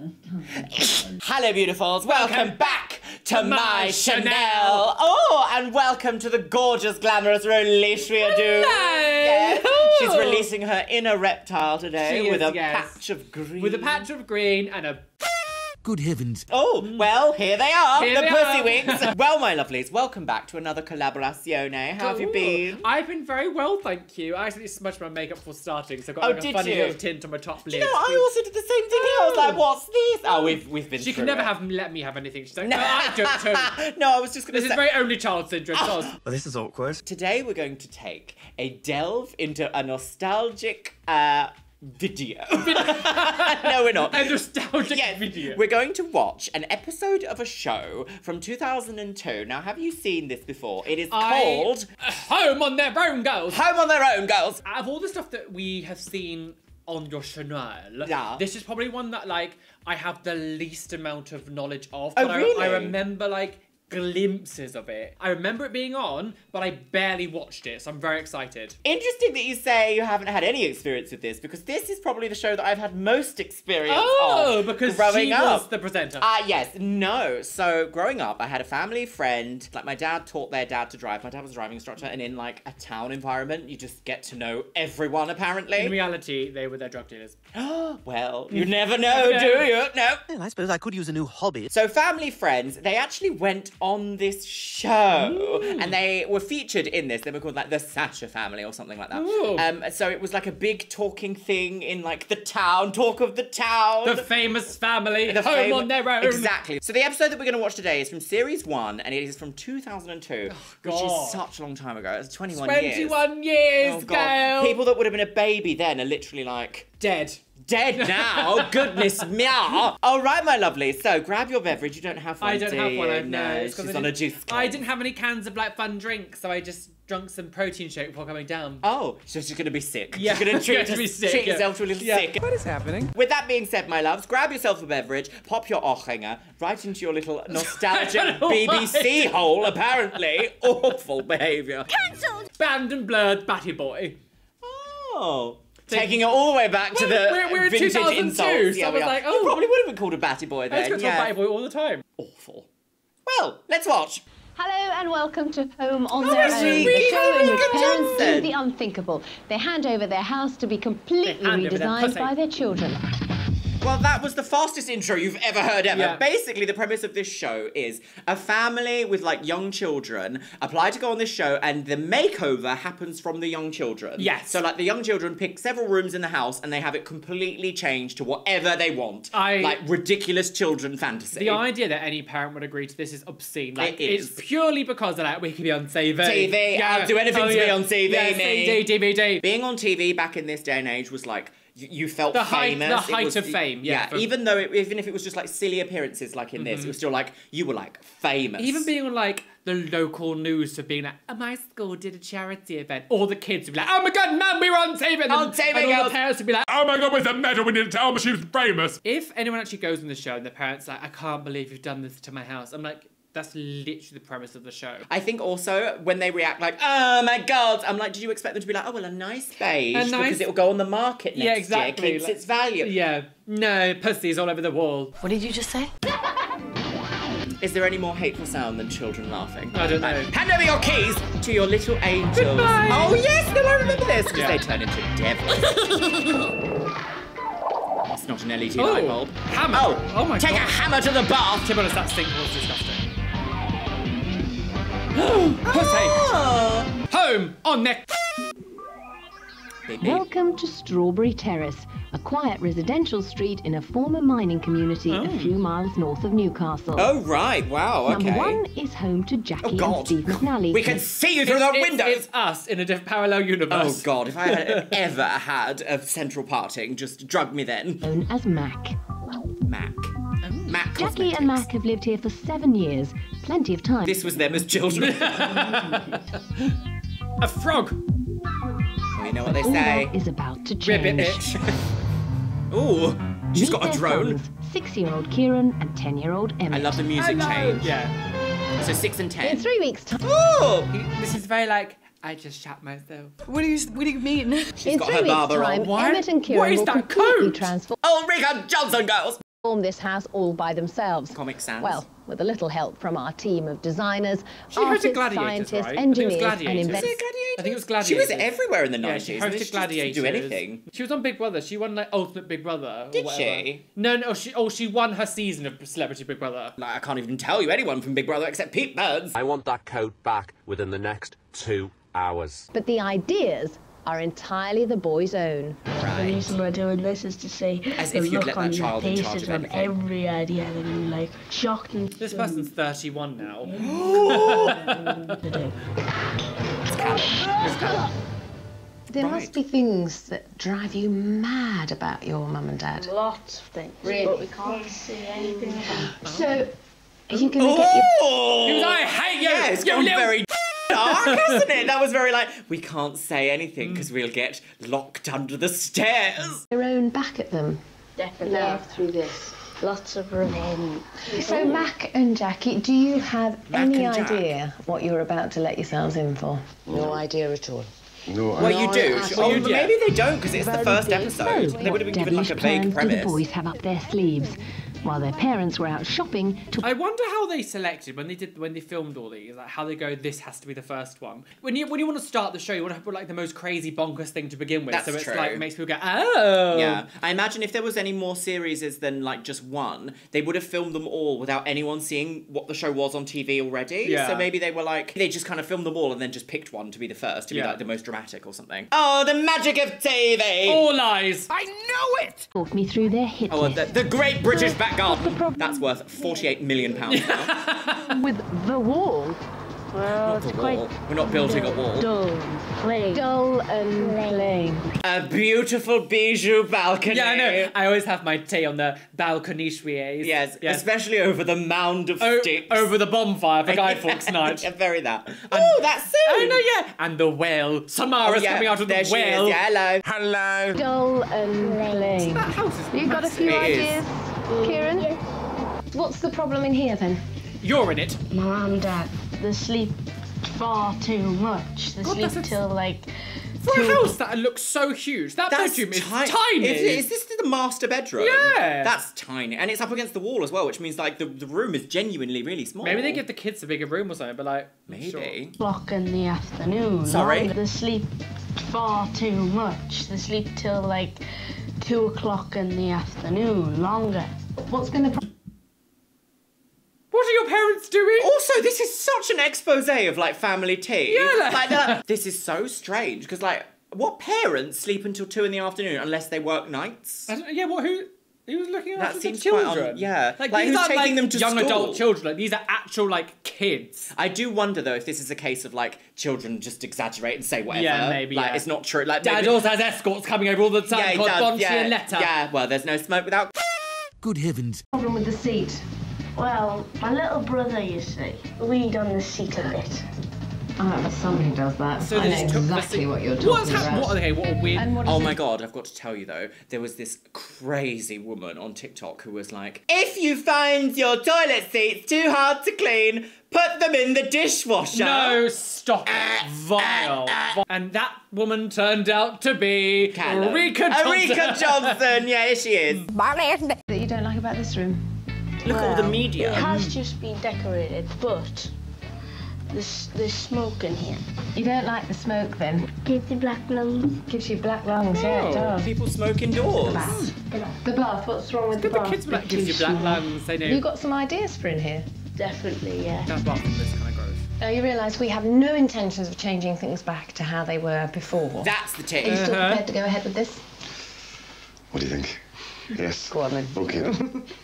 first time. Hello, beautifuls. Welcome back to my Chanel. Oh, and welcome to the gorgeous, glamorous Roly Sriadu. Yes. She's releasing her inner reptile today with a patch of green. With a patch of green and a... Good heavens. Oh, well, here they are, the Pussy Wigs. Well, my lovelies, welcome back to another collaborazione. How have you been? I've been very well, thank you. I actually smudged my makeup before starting, so I got like, a funny little tint on my top lid. You know, I also did the same thing here. I was like, what's this? Oh, we've been She can never let me have anything. She's like, no, I don't too. No, I was just going to say... This is very only child syndrome. Well, this is awkward. Today, we're going to take a delve into a nostalgic... video. No, we're not. A nostalgic video. We're going to watch an episode of a show from 2002. Now, have you seen this before? It is called... Home on Their Own, girls. Home on Their Own, girls. Out of all the stuff that we have seen on your Chanel, this is probably one that, like, I have the least amount of knowledge of. But I remember, like, glimpses of it. I remember it being on, but I barely watched it, so I'm very excited. Interesting that you say you haven't had any experience with this, because this is probably the show that I've had most experience of because she was the presenter. Yes. No. So growing up, I had a family friend. Like, my dad taught their dad to drive. My dad was a driving instructor, and in, like, a town environment, you just get to know everyone, apparently. In reality, they were their drug dealers. Well, you never know, do you? No. Well, I suppose I could use a new hobby. So family friends, they actually went on this show, and they were featured in this. They were called, like, the Thatcher family or something like that. So it was like a big talking thing in, like, the town, talk of the town. The famous family, the home on their own. Exactly. So the episode that we're going to watch today is from series 1, and it is from 2002, which is such a long time ago. It's 21 years. Oh, God. People that would have been a baby then are literally, like... Dead. Dead now, goodness me. All right, my lovely. So grab your beverage. You don't have one. I don't have one. I know. She's on a juice can. I didn't have any cans of, like, fun drinks, so I just drunk some protein shake before coming down. Oh, so she's gonna be sick. Yeah, she's gonna treat herself to a little sick. What is happening? With that being said, my loves, grab yourself a beverage, pop your Ochinger right into your little nostalgic BBC hole. Apparently, awful behaviour. Cancelled. Banned and blurred, batty boy. Oh. Taking it all the way back to the vintage insults. Yeah, so I was like, oh. You probably would have been called a batty boy then. I was called batty boy all the time. Awful. Well, let's watch. Hello and welcome to Home on Their Own. The show in which parents do the unthinkable. They hand over their house to be completely redesigned by their children. Well, that was the fastest intro you've ever heard ever. Yeah. Basically, the premise of this show is a family with, like, young children apply to go on this show, and the makeover happens from the young children. Yes. So, like, the young children pick several rooms in the house and they have it completely changed to whatever they want. Like, ridiculous children fantasy. The idea that any parent would agree to this is obscene. Like, it's purely because of that we can be on TV. TV, I'll do anything to be on TV. Yeah, CD, DVD. Being on TV back in this day and age was, like, you felt the famous. The height of fame, yeah. Even though, even if it was just, like, silly appearances, like in this, it was still, like, you were, like, famous. Even being on, like, the local news for being like, my school did a charity event. All the kids would be like, oh my God, Mum, we were on TV. And all the parents would be like, oh my God, with a medal, we need to tell them she was famous. If anyone actually goes on the show and the parents are like, I can't believe you've done this to my house, I'm like, that's literally the premise of the show. I think also when they react like, oh my God, I'm like, did you expect them to be like, oh, well, a nice beige because it will go on the market next year, keeps its value. Yeah, no, pussies all over the wall. What did you just say? Is there any more hateful sound than children laughing? I don't know. Hand over your keys to your little angels. Goodbye. Oh yes, no, I remember this. Because they turn into devils. It's not an LED light bulb. Hammer. Oh my God. Take a hammer to the bath. To be honest, that sink was disgusting. Home on their... Welcome to Strawberry Terrace, a quiet residential street in a former mining community a few miles north of Newcastle. Oh, right. Wow, okay. Number 1 is home to Jackie and Steve McNally. We can see you through the windows! It's us in a parallel universe. Oh, God, if I had ever had a central parting, just drug me then. Known as Mac. Mac. Mac Jackie and Mac have lived here for 7 years. Plenty of time. This was them as children. A frog. You know what they say. All is about to change. Ribbit it. Ooh, she's got a drone. Sons, 6-year-old Kieran and 10-year-old Emma. I love the music change. Yeah. So 6 and 10. In 3 weeks' time. Ooh, this is very like. I just shat myself. What do you mean? She's got her barber on. What? What is that coat? Ulrika Jonsson, girls. Form this house all by themselves. Comic Sans. Well, with a little help from our team of designers, artists, scientists, right? Engineers, and inventors. I think it was Gladiators. She was everywhere in the 90s. Yeah, she hosted Gladiators. She didn't do anything. She was on Big Brother. She won like Ultimate Big Brother. Or Did she? No. She won her season of Celebrity Big Brother. Like, I can't even tell you anyone from Big Brother except Pete Burns. I want that coat back within the next 2 hours. But the ideas are entirely the boy's own. Right. The reason we're doing this is to see as if you'd let that child in charge of everything. Every idea that you like, shocked and this person's 31 now. There must be things that drive you mad about your mum and dad. Lots of things, really. But we can't see anything about them. So, are you going to get your... I hate you! Yes, you're very... dark, isn't it? That was very like, we can't say anything because we'll get locked under the stairs. Their own back at them. Definitely. Love through this. Lots of revenge. So Mac and Jackie, do you have any idea what you're about to let yourselves in for? No idea at all. No idea. Well, you do. Oh, maybe they don't because it's the first episode. They would have been given like a vague premise. The boys have up their sleeves. While their parents were out shopping to... I wonder how they selected when they filmed all these, like how they go, this has to be the first one. When you want to start the show, you want to have like the most crazy bonkers thing to begin with. That's so it's true. Like makes people go, oh. Yeah. I imagine if there was any more series than like just one, they would have filmed them all without anyone seeing what the show was on TV already. Yeah. So maybe they were like, they just kind of filmed them all and then just picked one to be the first, to be like the most dramatic or something. Oh, the magic of TV. All eyes. I know it. Brought me through their hit list. The Great British Back Garden. That's worth £48 million now. With the wall. Well, it's quite wall. We're not building a wall. Dull, plain. Dull and plain. A beautiful bijou balcony. Yeah, I know. I always have my tea on the balcony. Yes, especially over the mound of sticks. Over the bonfire for Guy Fawkes Night. Yeah, very that. Oh, that's soon. I know, yeah. And the whale. Samara's coming out of the whale. Yeah, hello. Hello. Dull and plain. That house is massive. You got a few ideas, Kieran? Yes. What's the problem in here, then? You're in it. Mum and Dad. They sleep far too much. They sleep till like... For a house that looks so huge, that bedroom is tiny. Is this the master bedroom? Yeah. That's tiny. And it's up against the wall as well, which means like the room is genuinely really small. Maybe they give the kids a bigger room or something, but like... Maybe. Block in the afternoon. Sorry? They sleep far too much. They sleep till like 2 o'clock in the afternoon, longer. What's been the... What are your parents doing? Also, this is such an expose of like family tea. Yeah, like that. This is so strange because like, what parents sleep until 2 in the afternoon unless they work nights? I don't, yeah, what who? He was looking after the children. Yeah, like these aren't like young adult children. Like these are actual like kids. I do wonder though if this is a case of like children just exaggerate and say whatever. Yeah, maybe. Like it's not true. Like Dad also has escorts coming over all the time. Yeah, called and Letter. Yeah. Well, there's no smoke without. Good heavens. Problem with the seat. Well, my little brother, you see, leaned on the seat a bit. Oh, but somebody does that. So I know exactly what you're talking about. What a weird... Oh my God, I've got to tell you though, there was this crazy woman on TikTok who was like, if you find your toilet seats too hard to clean, put them in the dishwasher. No, stop it. Vile. And that woman turned out to be... Ulrika Jonsson. Yeah, here she is. That you don't like about this room? Look at all the media. It has just been decorated, but there's smoke in here. You don't like the smoke, then? Gives you black lungs. Gives you black lungs, yeah, it does. People smoke indoors. The bath. The bath. What's wrong with the bath? The kids black gives you black lungs, they know. You got some ideas for in here? Definitely, yeah. That bath is this kind of gross. Now, you realise we have no intentions of changing things back to how they were before. That's the tip. Are you still prepared to go ahead with this? What do you think? Yes. Go on then. Okay.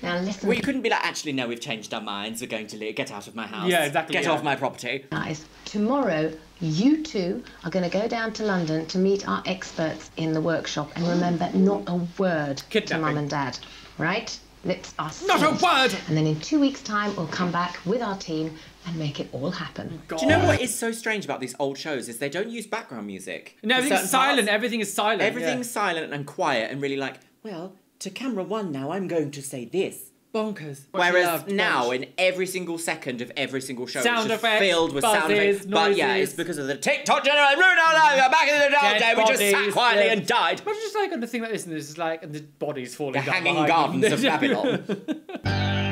Now listen. Well, you couldn't be like, actually, no, we've changed our minds. We're going to leave. Get out of my house. Yeah, exactly. Get off my property. Guys, tomorrow, you two are going to go down to London to meet our experts in the workshop. And remember, not a word to Mum and Dad. Right? Lips are sealed. Not a word! And then in 2 weeks' time, we'll come back with our team and make it all happen. God. Do you know what is so strange about these old shows is they don't use background music. No, everything's silent. Everything is silent. Everything's silent and quiet and really like, well... To camera one now, I'm going to say this. bonkers. Whereas now, in every single second of every single show, sound it's effects, filled with buzzes, sound effects. But yeah, it's because of the TikTok generation ruined our lives. Back in the old day, we just sat quietly and died. But just like on the thing like this, and this is like, and the bodies falling down. The hanging gardens of Babylon.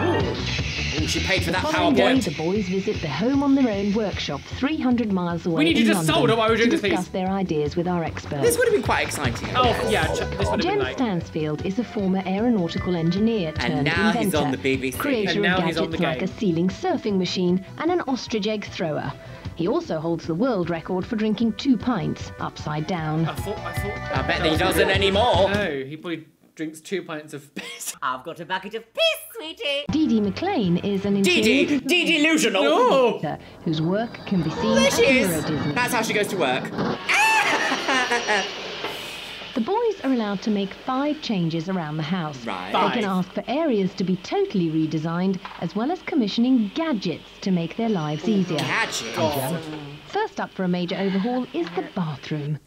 Ooh, she paid for that PowerPoint. The boys visit the Home on Their Own workshop 300 miles away. We need to just solder why we're doing this. Discuss their ideas with our experts. This would have been quite exciting. Oh yeah, this would have been like. James Stansfield is a former aeronautical engineer turned inventor. And now he's on the BBC. Creator of gadgets like a ceiling surfing machine and an ostrich egg thrower. He also holds the world record for drinking 2 pints upside down. I bet he doesn't anymore. No, he probably drinks 2 pints of piss. I've got a bucket of piss, sweetie. Dee Dee McLean is an interior delusional whose work can be seen at Euro Disney. That's how she goes to work. The boys are allowed to make 5 changes around the house. Right. They can ask for areas to be totally redesigned, as well as commissioning gadgets to make their lives easier. Gadgets? First up for a major overhaul is the bathroom.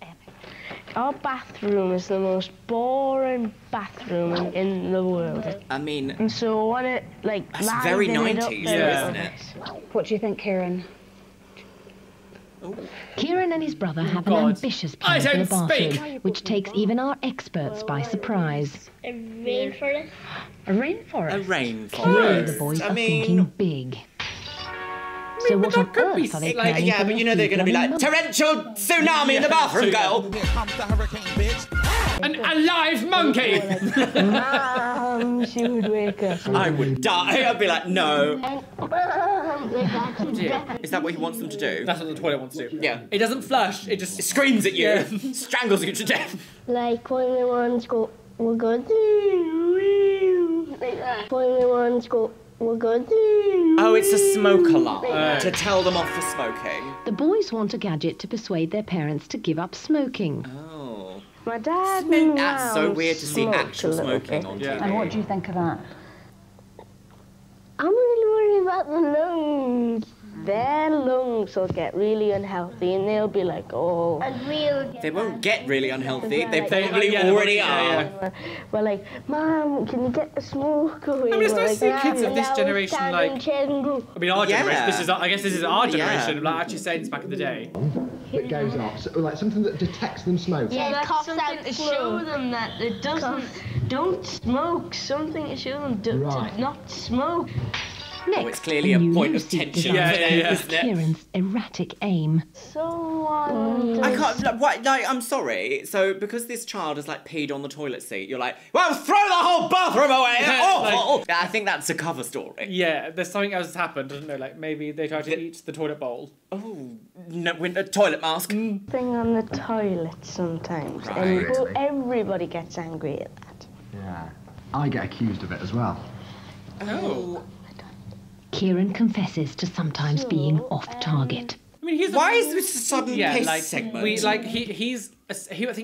Our bathroom is the most boring bathroom in the world. I mean... And so when it, like... That's very 90s, isn't it? What do you think, Kieran? Oh. Kieran and his brother have an ambitious plan for the bathroom, which takes even our experts by surprise. A rainforest? A rainforest? A rainforest. The boys are thinking big. So what on earth are they planning? Yeah, but you know they're going to be like, torrential tsunami in the bathroom, girl! An alive monkey! Mum, she would wake up. I would die. I'd be like, no. Is that what he wants them to do? That's what the toilet wants to do. Yeah. It doesn't flush, it just screams at you, strangles you to death. Like when the ones go, we're going to... Like that. When the ones go... Oh, it's a smoke alarm to tell them off for smoking. The boys want a gadget to persuade their parents to give up smoking. Oh. My dad. That's so weird to see actual smoking on TV. And what do you think of that? I'm really worried about the lungs. Their lungs will get really unhealthy and they'll be like, oh... They won't get really unhealthy, they probably already are. We're like, Mum, can you get the smoke away? I mean, it's nice to see kids of this generation, like... I mean, our generation, this is, I guess this is our generation, like actually saying this back in the day. That goes off, so, like something that detects them smoking. Yeah, like something to show them that it doesn't... Don't smoke, something to show them to not smoke. Next, it's clearly a point of tension. Isn't it? Kieran's erratic aim. I can't. Like, what? Like, I'm sorry. So because this child has like peed on the toilet seat, you're like, well, throw the whole bathroom away. Like, I think that's a cover story. Yeah, there's something else that's happened. I don't know. Like maybe they tried to eat the toilet bowl. Oh, no, a toilet mask. Thing on the toilet sometimes, and everybody gets angry at that. Yeah, I get accused of it as well. Oh. Kieran confesses to sometimes being off-target. I mean, he's why is this a sudden pace segment? I think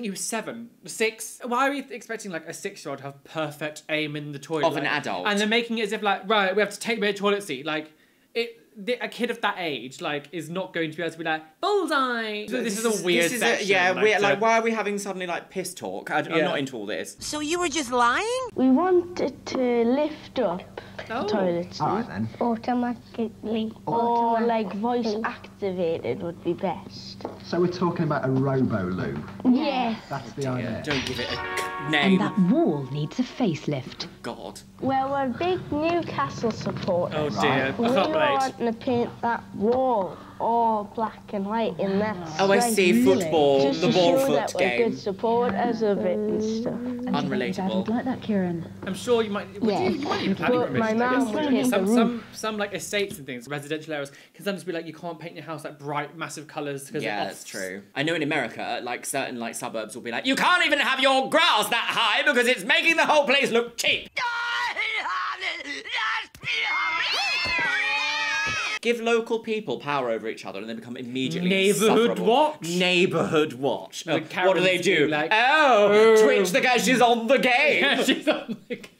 he was 7, 6. Why are we expecting like a 6-year-old to have perfect aim in the toilet of an adult? And they're making it as if like, right, we have to take away a toilet seat. Like, a kid of that age like is not going to be able to be like bullseye. This is a weird section. Like, why are we having suddenly like piss talk? I'm not into all this. So you were just lying? We wanted to lift up the toilet seat. Alright then. Automatically. Or like voice activated would be best. So we're talking about a robo-lube. Yes. That's the idea. Don't give it a name. And that wall needs a facelift. God. Well, we're big Newcastle supporters. Oh dear. We want to paint that wall all black and white in that. Oh, I see. Football. Just the ball foot that game. We're good supporters of it and stuff. Unrelatable. Dad like that, Kieran. I'm sure you might. You might even planning permission. Some like estates and things, residential areas, can sometimes be like you can't paint your house like bright, massive colours. Yeah, that's true. I know in America, like certain like suburbs will be like, you can't even have your grass that high because it's making the whole place look cheap. Give local people power over each other and they become immediately neighbourhood watch. Neighbourhood watch. What do they do? Like, Twitch the guy, she's on the game. She's on the game.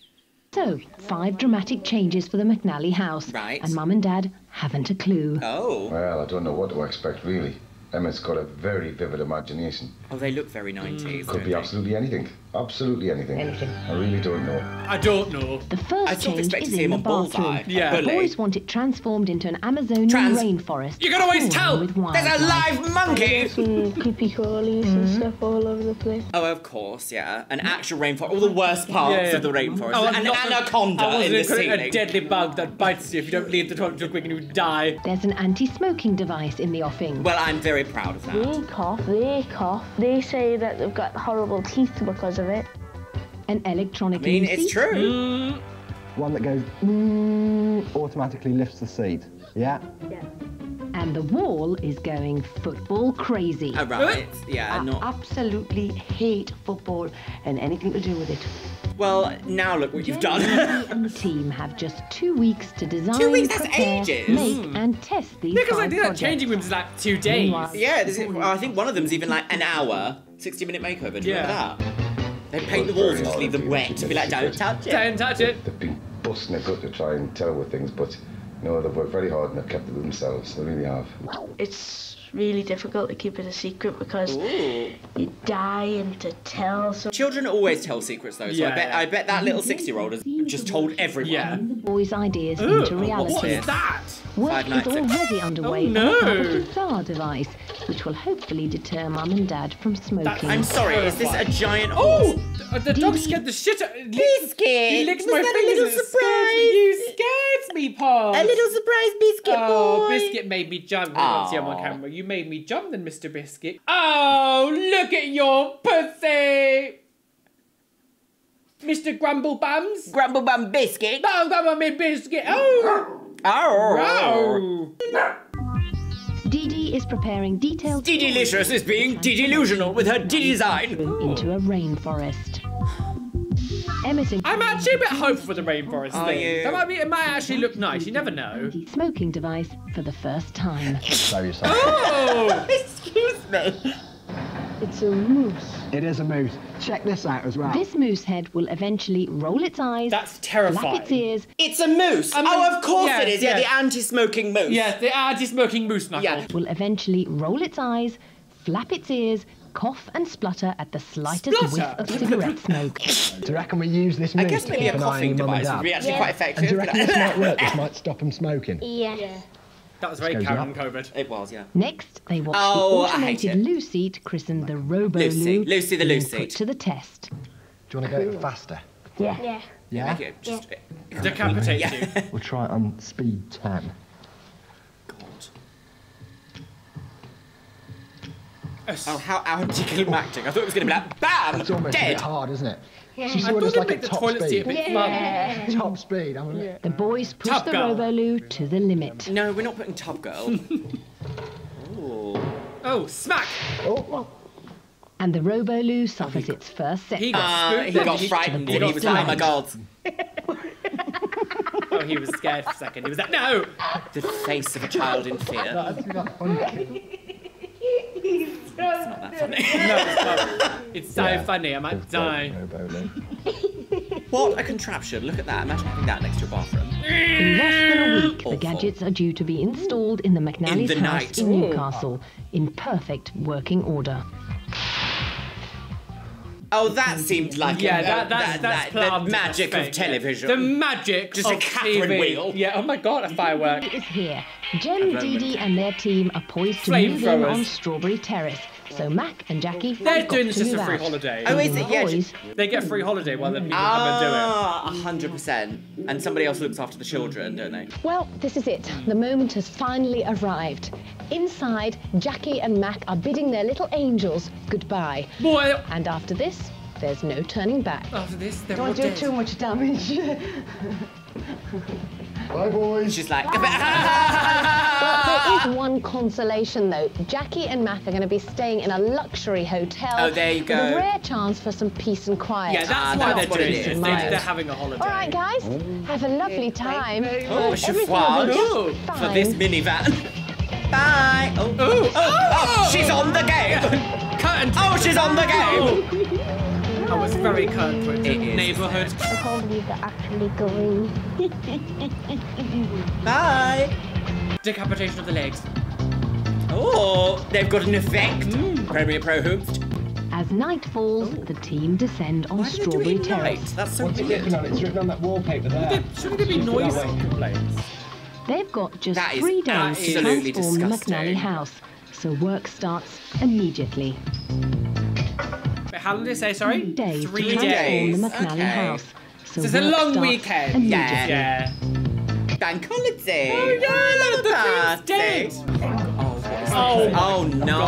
So, 5 dramatic changes for the McNally house. Right. And Mum and Dad haven't a clue. Oh. Well, I don't know what to expect, really. Emma's got a very vivid imagination. Oh, they look very 90s. Could be absolutely anything. Absolutely anything. Anything. I really don't know. I don't know. The first change is in the bathroom. Yeah. The boys want it transformed into an Amazonian rainforest. You're going to always tell! There's a live monkey! Some creepy crawlies and stuff all over the place. Oh, of course, yeah. An actual rainforest. All the worst parts of the rainforest. Oh, an anaconda in the ceiling. A deadly bug that bites you if you don't leave the toilet too quick and you die. There's an anti-smoking device in the offing. Well, I'm very proud of that. They cough, they cough. They say that they've got horrible teeth because of it. An electronic seat. I mean, it's true. One that goes automatically lifts the seat. Yeah? Yeah. And the wall is going football crazy. Oh, right. Yeah, I absolutely hate football and anything to do with it. Well, now look what you've done. And the team have just 2 weeks to design, 2 weeks, that's prepare, ages. Make and test these because I think that changing rooms is like 2 days. Yeah, I think one of them's even like an hour. 60-minute makeover, do you remember that? They paint the walls and just leave them wet to be like, don't touch it. Don't touch it. They've been busting their gut to try and tell with things, but no, they've worked very hard and they've kept it themselves. They really have. It's really difficult to keep it a secret because you die and to tell. Children always tell secrets, though, so I bet that little 6-year-old has just told everyone. Yeah. Boys' ideas into reality. What is that? Work is already underway on a bizarre device, which will hopefully deter Mum and Dad from smoking. I'm sorry, is this a giant... Oh! The dog scared the shit out... He's scared. He licks my fingers. A little surprise. You scared me, Paul. A little surprise, Biscuit boy. Oh, Biscuit made me jump. I don't see him on camera. You made me jump then, Mr. Biscuit. Oh, look at your pussy. Mr. Grumble Bums. Grumble Bum Biscuit. No, Grumble Me Biscuit. Oh. Oh. Oh. Dee Dee is preparing detailed... Dee-delicious is being Dee-delusional with her Dee-design. ...into a rainforest. I'm actually a bit hopeful for the rainforest thing. That might be, it might actually look nice, you never know. ...smoking device for the first time. Oh! Excuse me. It's a moose. It is a moose. Check this out as well. This moose head will eventually roll its eyes. That's terrifying. Flap its ears. It's a moose. Oh, of course it is. Yeah, the anti-smoking moose. Yes, the anti-smoking moose knuckle. Yeah. Will eventually roll its eyes, flap its ears, cough and splutter at the slightest whiff of cigarette smoke. Do you reckon we use this moose? I guess maybe a coughing device would be actually quite effective. And do you reckon this might work? This might stop them smoking. Yeah. That was very Karen COVID. It was, yeah. Next, they watched the automated loo seat christened the Robo Loo. Lucy the loo seat. Put to the test. Do you want to go faster? Yeah. Make it just decapitate you. We'll try it on speed 10. God. Oh, how anticlimactic! I thought it was going to be like bam, it's almost dead. A bit hard, isn't it? Yeah. She's sort of like at top speed. Top speed. The boys push the Robo-Loo to the limit. No, we're not putting Top Girl. Oh, smack! Oh. And the Robo-Loo suffers its first set. He got frightened and he was like, oh my God. Oh, he was scared for a second. He was like, no! The face of a child in fear. That's not funny. It's not that funny. It's so funny, I might die. What a contraption. Look at that. Imagine having that next to a bathroom. In less than a week, the gadgets are due to be installed in the McNally's house in Newcastle in perfect working order. Oh, that seemed like the magic of television. The magic of a Catherine wheel. Yeah, oh my God, a firework. It is here. Jem, Dee Dee and their team are poised to move in on Strawberry Terrace. So Mac and Jackie... They're doing this just a free holiday. Oh, is it? Yeah. They get a free holiday while the people come and do it. 100%. And somebody else looks after the children, don't they? Well, this is it. The moment has finally arrived. Inside, Jackie and Mac are bidding their little angels goodbye. Boy. And after this, there's no turning back. After this, they're all dead. Don't do too much damage. Bye, boys. She's like... But there is one consolation, though. Jackie and Mac are going to be staying in a luxury hotel. Oh, there you go. With a rare chance for some peace and quiet. Yeah, that's what it is. They're having a holiday. All right, guys. Have a lovely time. Oh, for this minivan. Bye. Oh, she's on the game. Curtain. Oh, she's on the game. I was very current with the neighbourhood. The whole week are actually going. Bye. Decapitation of the legs. Oh, they've got an effect. Premier Pro hooped. As night falls, the team descend on Strawberry Terrace. That's so weird. What's it on? It's written on that wallpaper there. Shouldn't there be noise complaints? They've got just 3 days to transform the McNally house, so work starts immediately. But how long did it say, sorry? 3 days. 3 days. The McNally house, so it's a long weekend. Yeah. Bank holiday. Oh, yeah, I love that. Oh no.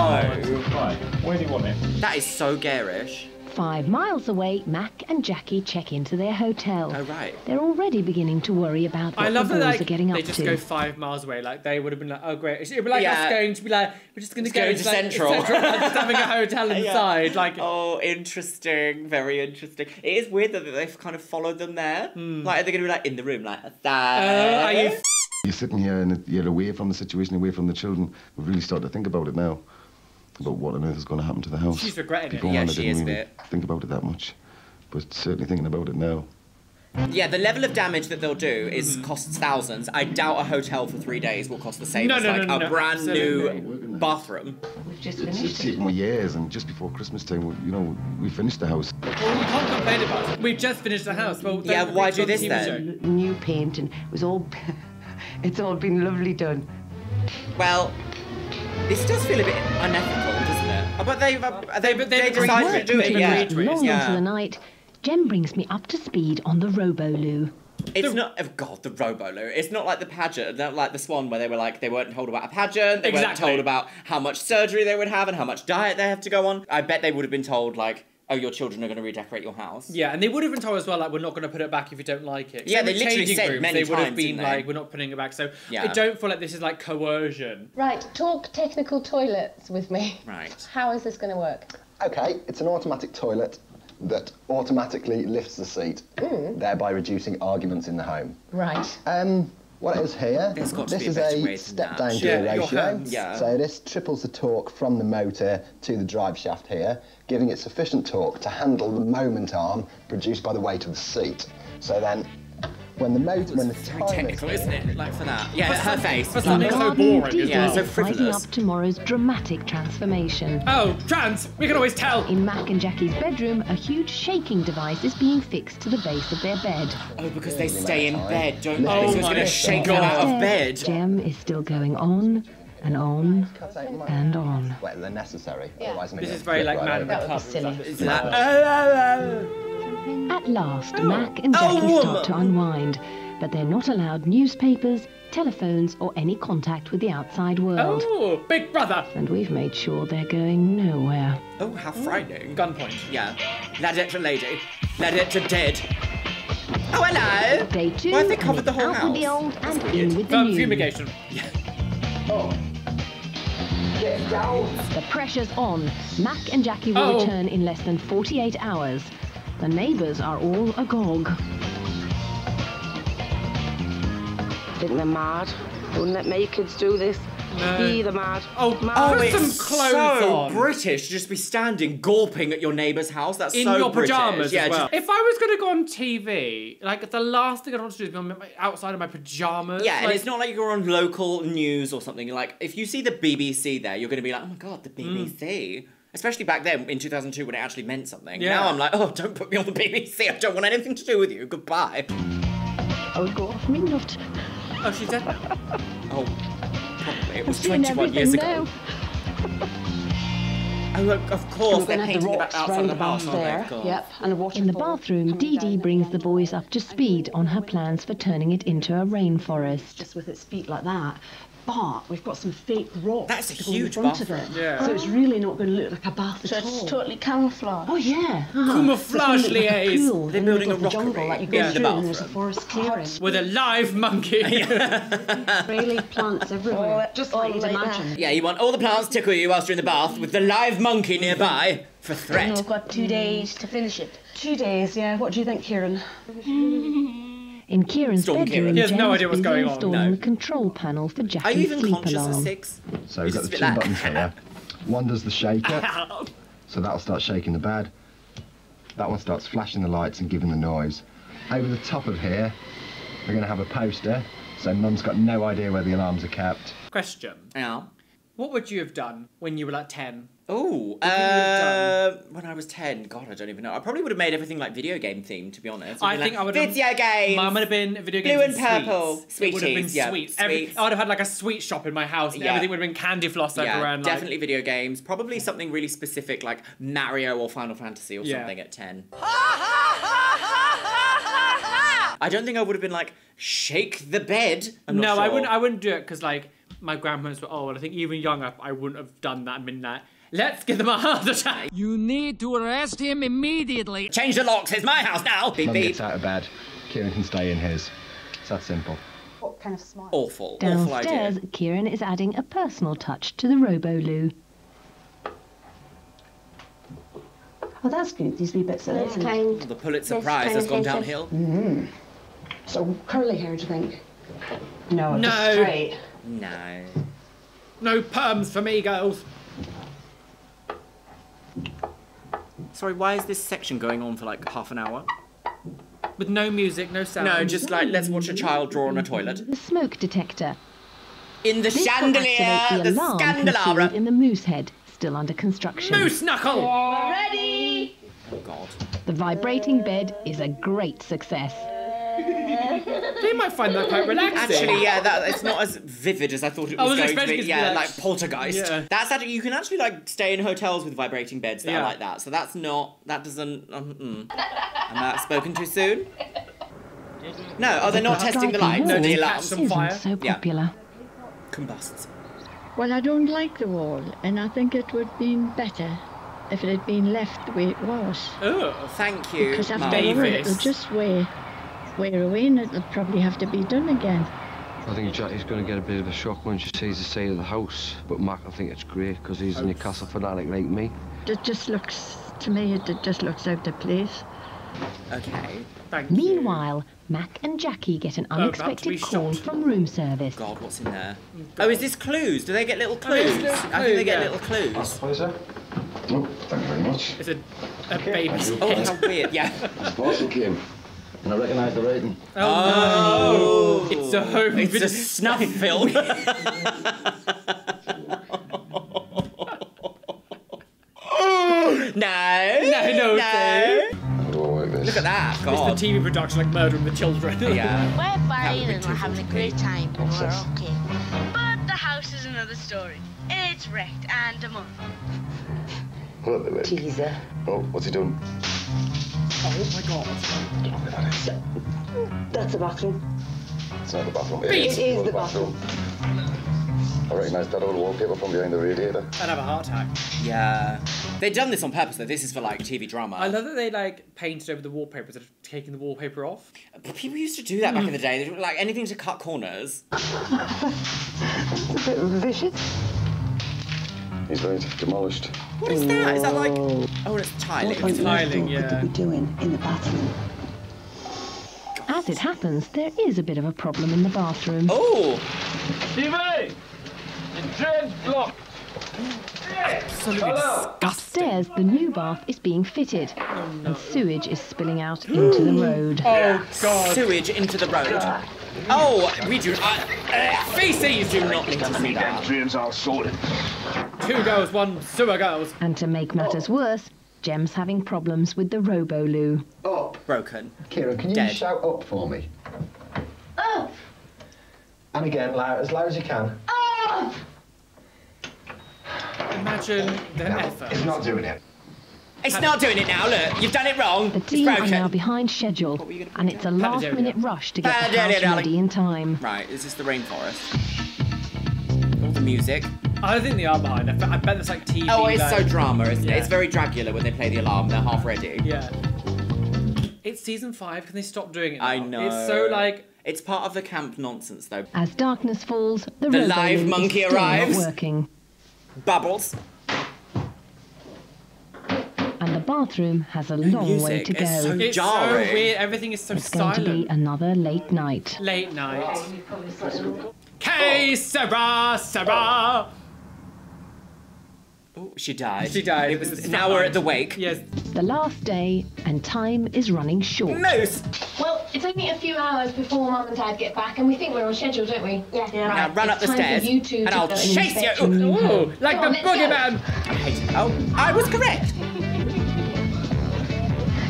Right, where do you want it? That is so garish. 5 miles away, Mac and Jackie check into their hotel. Oh, right. They're already beginning to worry about what the boys are getting up to. They just go 5 miles away. Like, they would have been like, oh, great. It would be like us going to be like, we're just going to go to Central. Like, just having a hotel inside. Like, oh, interesting. Very interesting. It is weird that they've kind of followed them there. Mm. Like, they're going to be like, in the room, like, that. Are you... You're sitting here and you're away from the situation, away from the children. We've really started to think about it now. About what on earth is going to happen to the house. She's regretting it. Yeah, she is a bit. Think about it that much, but certainly thinking about it now. Yeah, the level of damage that they'll do is costs thousands. I doubt a hotel for 3 days will cost the same as like a brand new bathroom. We've just finished. It's taken years, and just before Christmas time, you know, we finished the house. Well, we can't complain about it. We've just finished the house. Well, yeah, why do this then? New paint and it was all. It's all been lovely done. Well, this does feel a bit unethical, doesn't it? Oh, but they decided to do it, Long into the night, Jem brings me up to speed on the Roboloo. It's not, oh God, the Roboloo. It's not like the pageant, not like the Swan, where they were like, they weren't told about a pageant, they weren't told about how much surgery they would have and how much diet they have to go on. I bet they would have been told, like, oh, your children are going to redecorate your house. Yeah, and they would have been told as well, like, we're not going to put it back if you don't like it. Yeah, they literally said many times, they would have been like, we're not putting it back. So I don't feel like this is, like, coercion. Right, talk technical toilets with me. Right. How is this going to work? OK, it's an automatic toilet that automatically lifts the seat, thereby reducing arguments in the home. Right. What it is here, this is a step-down gear ratio, so this triples the torque from the motor to the drive shaft here, giving it sufficient torque to handle the moment arm produced by the weight of the seat. So then, when the time is technical, isn't it? Like for that. Yeah, her face. That's so boring, isn't it? So frivolous. Lighting up tomorrow's dramatic transformation. Oh, trans! We can always tell! In Mac and Jackie's bedroom, a huge shaking device is being fixed to the base of their bed. Oh, because they stay in bed, don't they? Oh, it's going to shake them out of bed. Jem is still going on and on and on. Well, they're necessary. This is very, like, mad. That would be silly. It's like, At last, Mac and Jackie start to unwind, but they're not allowed newspapers, telephones, or any contact with the outside world. Oh, Big Brother! And we've made sure they're going nowhere. Oh, how frightening. Gunpoint. Yeah. Led it to lady. Led it to dead. Oh, hello! Day two, why have they covered the whole house? Out with the old and in with the new. Fumigation. Oh. Get down. The pressure's on. Mac and Jackie will return in less than 48 hours. The neighbours are all agog. Think they're mad. Don't let my kids do this. Be the mad. Oh, it's some clothes on. British to just be standing gawping at your neighbour's house. That's in so your pyjamas. Yeah, as well. If I was going to go on TV, like the last thing I'd want to do is be outside of my pyjamas. Yeah, like, and it's not like you're on local news or something. Like if you see the BBC there, you're going to be like, oh my God, the BBC. Especially back then, in 2002, when it actually meant something. Yeah. Now I'm like, oh, don't put me on the BBC. I don't want anything to do with you. Goodbye. Oh, God, me not. Oh, she's dead. Oh, probably. It was 21 years ago. Oh, look, of course, they're painting about outside the bathroom. In the bathroom, Dee Dee brings the boys up to speed on her plans for turning it into a rainforest. Just with its feet like that. But we've got some fake rocks. That's a huge bathroom. Yeah. So it's really not going to look like a bath at all. It's totally camouflage. Oh, yeah. Camouflage liaise. Cool. They're building a rockery in the bathroom. There's a forest clearing. With a live monkey. Really, plants everywhere. Just like you'd imagine. Yeah, you want all the plants tickle you whilst you're in the bath with the live monkey nearby for threat. And we've got 2 days to finish it. 2 days, yeah. What do you think, Kieran? In Kieran's bedroom, he has no idea what's going on. The control panel for Jackie's sleep alarm. So we've got the two buttons here. One does the shaker, so that'll start shaking the bed. That one starts flashing the lights and giving the noise. Over the top of here, we're going to have a poster, so Mum's got no idea where the alarms are kept. Question. Yeah. What would you have done when you were like 10? Oh, when I was 10, God, I don't even know. I probably would have made everything like video game themed, to be honest. I think I would have. Video games. Mine would have been video games. Blue and purple. Sweet. Would have been sweets. I would have had like a sweet shop in my house. And everything would have been candy floss everywhere. And, like, definitely video games. Probably something really specific like Mario or Final Fantasy or something at 10. I don't think I would have been like shake the bed. I'm not sure. I wouldn't do it because like my grandparents were old. I think even younger, I wouldn't have done that midnight. Let's give them a heart attack. You need to arrest him immediately. Change the locks. It's my house now. Beep, beep. Gets out of bed. Kieran can stay in his. It's that simple. What kind of smile? Awful. Downstairs, awful idea. Kieran is adding a personal touch to the Robo-Loo. Oh, that's good. These wee bits of this kind. The Pulitzer Prize has gone downhill. Mm-hmm. So curly hair, do you think? No. No. Just straight. No. No perms for me, girls. Sorry, why is this section going on for like half an hour? With no music, no sound. No, just like, let's watch a child draw on a toilet. The smoke detector. In the chandelier, the scandelabra. In the moose head, still under construction. Moose knuckle! Ready! Oh, God. The vibrating bed is a great success. They might find that quite relaxing. Actually, yeah, it's not as vivid as I thought it was going to be. Yeah, like Poltergeist. Yeah. That's actually, you can actually like stay in hotels with vibrating beds that are like that. So that's not, that doesn't. Am I spoken too soon? No, oh, they're not testing the lights. No, the alarm. Some fire. So popular. Combusts. Well, I don't like the wall, and I think it would have been better if it had been left the way it was. Oh, thank you, because after all, it'll just wear away and it'll probably have to be done again. I think Jackie's going to get a bit of a shock when she sees the state of the house, but Mac, I think it's great because he's a Newcastle fanatic like me. It just looks, to me, it just looks out of place. Okay, thank you. Meanwhile, Mac and Jackie get an unexpected call from room service. God, what's in there? God. Oh, is this clues? Do they get little clues? I think they get little clues. That's a pleasure. Oh, thank you very much. It's a baby's head. Oh, how weird, It's parcel came. And I recognise the writing. Oh, no. It's a home. It's a snuff film. No. Look at that. God. It's the TV production, like Murdering the Children. We're fine and we're having a great time and we're okay. But the house is another story. It's wrecked and demolished. What teaser. Oh, what's he doing? Oh my God. That's the bathroom. It's not the bathroom. It is the bathroom. I recognise that old wallpaper from behind the radiator. I'd have a heart attack. Yeah. They've done this on purpose though. This is for like TV drama. I love that they like painted over the wallpaper instead of taking the wallpaper off. But people used to do that back in the day. They like anything to cut corners. It's a bit vicious. He's going to demolished. What is that? Is that like... Oh, it's tiling. What tiling, could they be doing in the bathroom? God. As it happens, there is a bit of a problem in the bathroom. Oh! TV! The drain's blocked! Absolutely disgusting. Upstairs, the new bath is being fitted. Oh, no. And sewage is spilling out into the road. Oh, God. Sewage into the road. Oh, we do... feces do not need to see that. Dreams are sorted. 2 girls, 1 sewer girls. And to make matters worse, Jem's having problems with the Robo-Loo. Up. Broken. Kieran, can you shout up for me? Up. And again, loud as you can. Up. Imagine the effort. It's not doing it. It's not doing it now, look. You've done it wrong. The team are now behind schedule, and it's a last-minute rush to get the house ready in time. Right, is this the rainforest? All the music. I don't think they are behind. I bet it's like TV. Oh, it's so drama, isn't it? It's very Dracula when they play the alarm. They're half ready. Yeah. It's season 5. Can they stop doing it now? I know. It's so like... It's part of the camp nonsense, though. As darkness falls, the live monkey arrives. Not working. Bubbles. And the bathroom has a long way to go. It's so weird. Everything is so silent. It's going to be another late night. Late night. Que sera, sera. Oh, she died. She died. Now we're at the wake. Yes. The last day, and time is running short. Moose! Well, It's only a few hours before Mum and Dad get back, and we think we're on schedule, don't we? Yeah. Right. Now run up the stairs, and I'll chase you. Ooh, like on, the boogeyman. Oh, I was correct.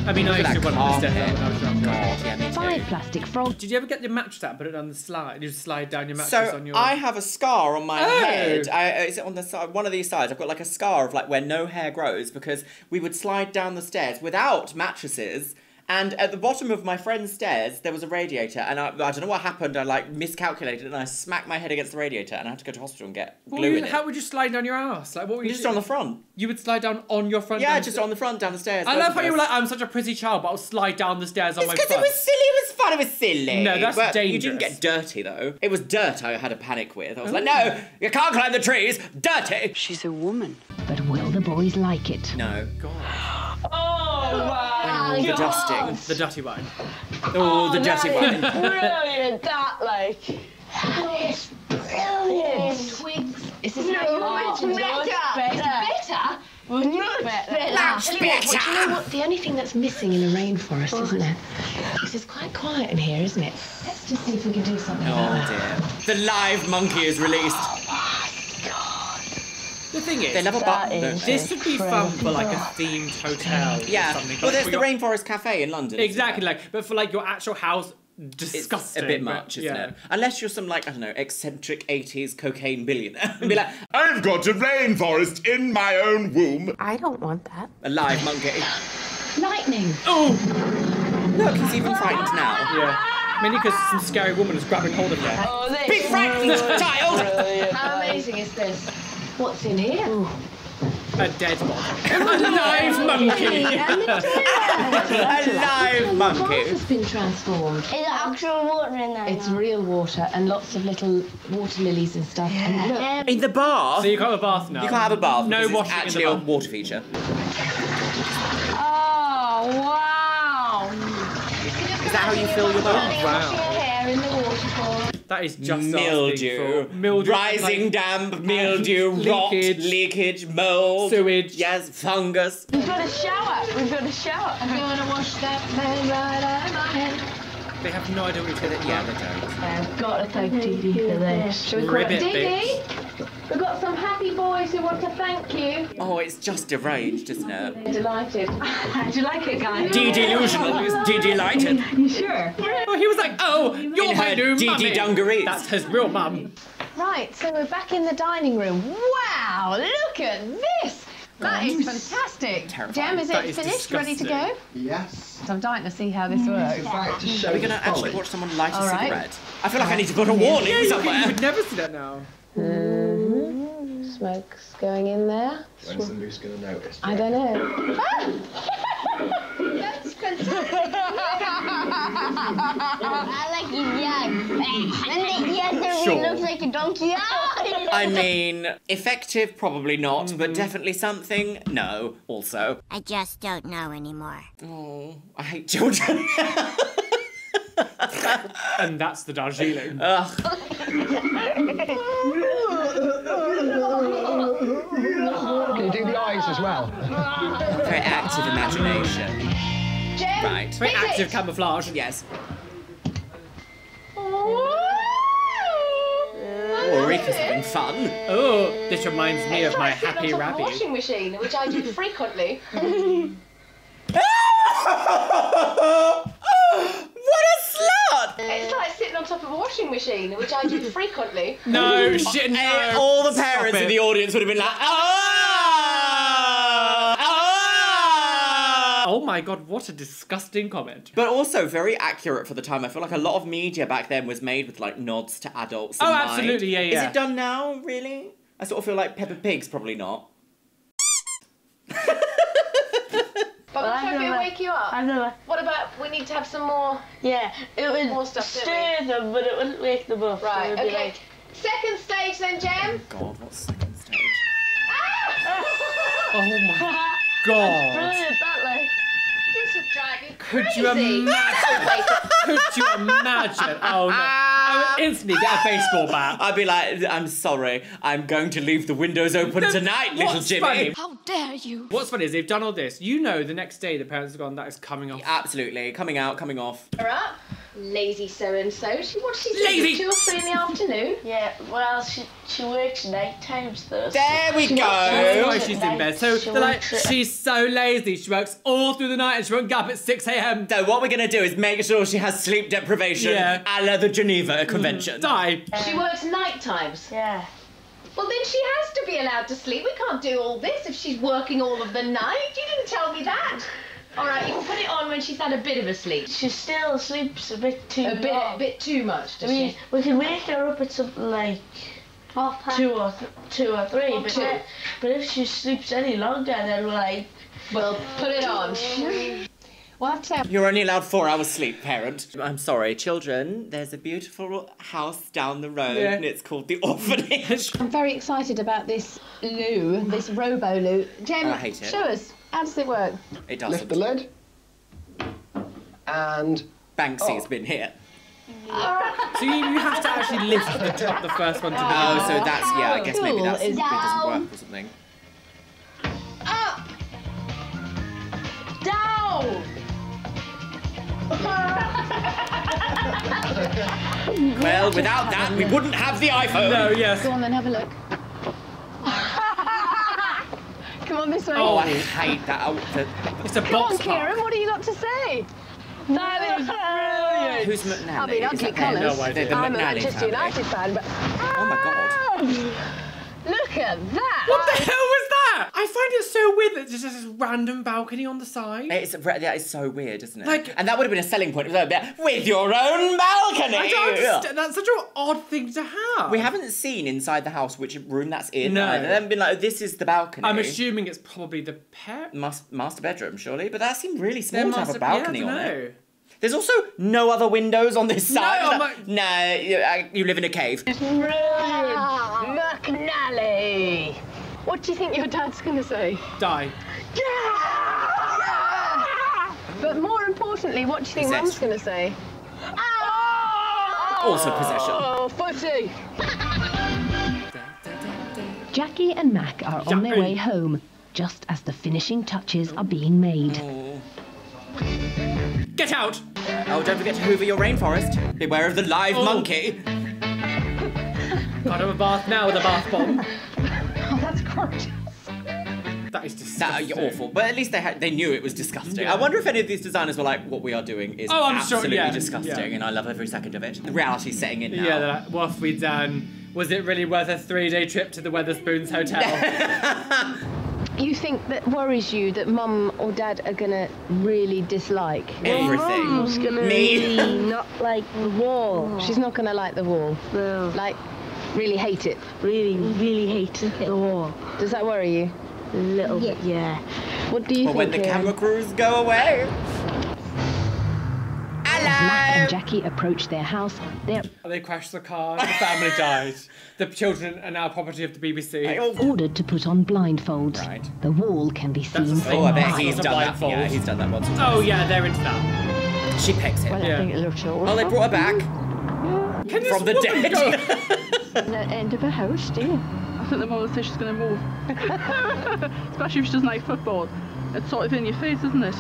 I mean, I actually went up the stairs. Five plastic frogs. Did you ever get your mattress out and put it on the slide? You just slide down your mattress on your... So I have a scar on my head. Is it on the side? One of these sides. I've got like a scar of like where no hair grows, because we would slide down the stairs without mattresses. And at the bottom of my friend's stairs, there was a radiator, and I don't know what happened. I like miscalculated, and I smacked my head against the radiator, and I had to go to hospital and get glue in it. How would you slide down your ass? Like, what were you just doing? On the front? You would slide down on your front? Yeah, just on the front, down the stairs. I love how you were like, I'm such a pretty child, but I'll slide down the stairs on my front. Because it was silly, it was fun, it was silly. No, that's dangerous. You didn't get dirty though. It was dirt I had a panic with. I was like, no, you can't climb the trees, dirty. She's a woman. But will the boys like it? No. God. Oh, wow. The dusting. The dirty wine. Oh, the dirty wine. Brilliant, that, like. That is brilliant. Twigs. Is this no, it's better. It's better? Much better. Much better. Do you know what? The only thing that's missing in a rainforest, isn't it? Because it's quite quiet in here, isn't it? Let's just see if we can do something about it. Oh, dear. The live monkey is released. The thing is, they love a button. This would be fun for like a themed hotel. Yeah. Or something. Well, there's the Rainforest Cafe in London. Exactly. Like, but for like your actual house, disgusting. It's a bit much, isn't it? Unless you're some like, I don't know, eccentric 80s cocaine billionaire, and be like, I've got a rainforest in my own womb. I don't want that. A live monkey. Lightning. Oh. Look, he's even frightened now. Yeah. Mainly because some scary woman is grabbing hold of her. Oh, be frightened, child. How amazing is this? What's in here? Ooh. A dead body. A live monkey. A live monkey. The bath has been transformed. Is there actual water in there? It's real water and lots of little water lilies and stuff. Yeah. And look. In the bath. So you can't have a bath now. You can't have a bath. No washing in the bath. Actually, a water feature. Oh wow! Is that how you fill your bath? Wow. In the waterfall. That is just mildew. Rising like, damp, mildew, rot, leakage, mold, sewage, fungus. We've got a shower. I'm gonna wash that man right out of my head. They have no idea what to do. Yeah, they don't. I've got to thank Dee Dee for this. Ribbit, Dee Dee. We've got some happy boys who want to thank you. Oh, it's just deranged, isn't it? They're delighted. Do you like it, guys? Dee-delusional is Dee-delighted. You sure? Well, he was like, oh, you're my new Dee-Dee dungarees. That's his real mum. Right, so we're back in the dining room. Wow, look at this. That is fantastic. Terrifying. Gem, is it finished? Ready to go? Yes. I'm dying to see how this works. Are we going to actually watch someone light a cigarette? I feel like I need to put a warning somewhere. You would never see that now. Smoke's going in there. When's somebody's going to notice? I don't know. That's fantastic. I like his yag. And the yag looks like a donkey. I mean, effective, probably not, but definitely something. No, also. I just don't know anymore. Oh, I hate children. And that's the Darjeeling. Can you do the eyes as well? Very active imagination. Jim, right. Very active camouflage. Yes. Ulrika's having fun. Oh, this reminds me of my happy rabbit. Washing machine, which I do frequently. What a slut! It's like sitting on top of a washing machine, which I do frequently. No, shit, no. All the parents in the audience would have been like, ah! Ah! Oh my God, what a disgusting comment. But also very accurate for the time. I feel like a lot of media back then was made with like nods to adults in mind. Absolutely, yeah. Is it done now, really? I sort of feel like Peppa Pig's probably not. But we'll try to wake you up. I don't know. What about we need to have some more? Yeah, it would more stuff, stir them, but it wouldn't wake them up. Right. So okay. Like... Second stage then, Gem. Oh God, what's second stage? Oh my God. Brilliant, that like. This would drive you crazy. Could you imagine? Could you imagine? Oh no. I would instantly get a baseball bat. I'd be like, I'm sorry, I'm going to leave the windows open tonight, little Jimmy. Funny? How dare you? What's funny is they've done all this. You know the next day the parents have gone, that is coming off. Absolutely. Coming out, coming off. All right. Lazy so-and-so. What did she do? 2 or 3 in the afternoon? Yeah, well, she works 8 times, though. There we go. That's why she's in bed. So they're like, she's so lazy. She works all through the night and she won't get up at 6 a.m. So what we're going to do is make sure she has sleep deprivation a la the Geneva Convention. Die. She works night times? Yeah. Well, then she has to be allowed to sleep. We can't do all this if she's working all of the night. You didn't tell me that. All right, you can put it on when she's had a bit of a sleep. She still sleeps a bit too much. A bit too much, does she? We can wake her up at something like 2 or 3, but if she sleeps any longer, then we're like, well, put it on. What? You're only allowed 4 hours sleep, parent. I'm sorry, children, there's a beautiful house down the road and it's called the orphanage. I'm very excited about this loo, this robo-loo. Jem, I hate it. Show us. How does it work? It doesn't. Lift the lid. And... Banksy's been here. So you have to actually lift the first one to go. So that's, yeah, I guess maybe that's... It doesn't work or something. Up! Down! Well, without that, we wouldn't have the iPhone. No, yes. Go on then, have a look. Come on this way. Oh, I hate that outfit. It's a box. Come on, Kieran, what have you got to say? That is brilliant. Who's McNally? I mean, ugly colours. No, I'm a Manchester United fan, but... Oh, my God. Look at that. What the hell was that? I find it so weird that there's just this random balcony on the side. That is so weird, isn't it? Like, and that would have been a selling point. With your own balcony. I don't understand. That's such an odd thing to have. We haven't seen inside the house which room that's in. No. Either. They haven't been like, this is the balcony. I'm assuming it's probably the master bedroom, surely. But that seemed really small to have a balcony on it. There's also no other windows on this side. No, you live in a cave. Roly McNally. What do you think your dad's going to say? Die. Yeah! Yeah! But more importantly, what do you think Mum's going to say? Oh! Also possession. Oh, footy! Jackie and Mac are on their way home, just as the finishing touches are being made. Get out! Oh, don't forget to hoover your rainforest. Beware of the live monkey. Got him a bath now with a bath bomb. That is disgusting. That is awful. But at least they knew it was disgusting. Yeah. I wonder if any of these designers were like, what we are doing is absolutely disgusting, and I love every second of it. The reality's setting in now. Yeah, they're like, what have we done? Was it really worth a 3-day trip to the Wetherspoons Hotel? You think that worries you that Mum or Dad are going to really dislike? Everything. Well, Mum's going to really not like the wall. Oh. She's not going to like the wall. No. Like, really hate it. Really, really hate it. The wall. Does that worry you? A little bit, yeah. What do you think? When the camera crews go away. Hello! As Mac and Jackie approach their house, they crashed the car, the family died. The children are now property of the BBC. Ordered to put on blindfolds. Right. The wall can be seen from I bet he's done that. Yeah, he's done that once. Oh, yeah, they're into that. She picks it. Well, I think it looks awful. Oh, they brought her back. Can from the dead. No end of a house, do you? I think the mother says she's going to move. Especially if she doesn't like football. It's sort of in your face, isn't it?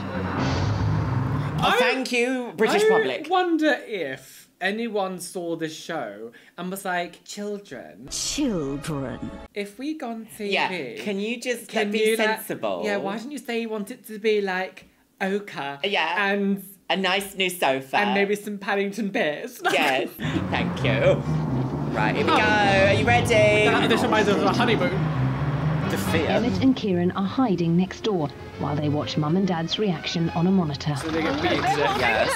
Oh, thank you, British public. I wonder if anyone saw this show and was like, children. Children. If we go on TV... Yeah, can you just be sensible? Like, yeah, why didn't you say you want it to be like ochre? Yeah. And... a nice new sofa. And maybe some Paddington bears. Yes, thank you. Right, here we go. Are you ready? This reminds us of a honeymoon. The fear. Emmett and Kieran are hiding next door while they watch Mum and Dad's reaction on a monitor. So they get beaten. Yes.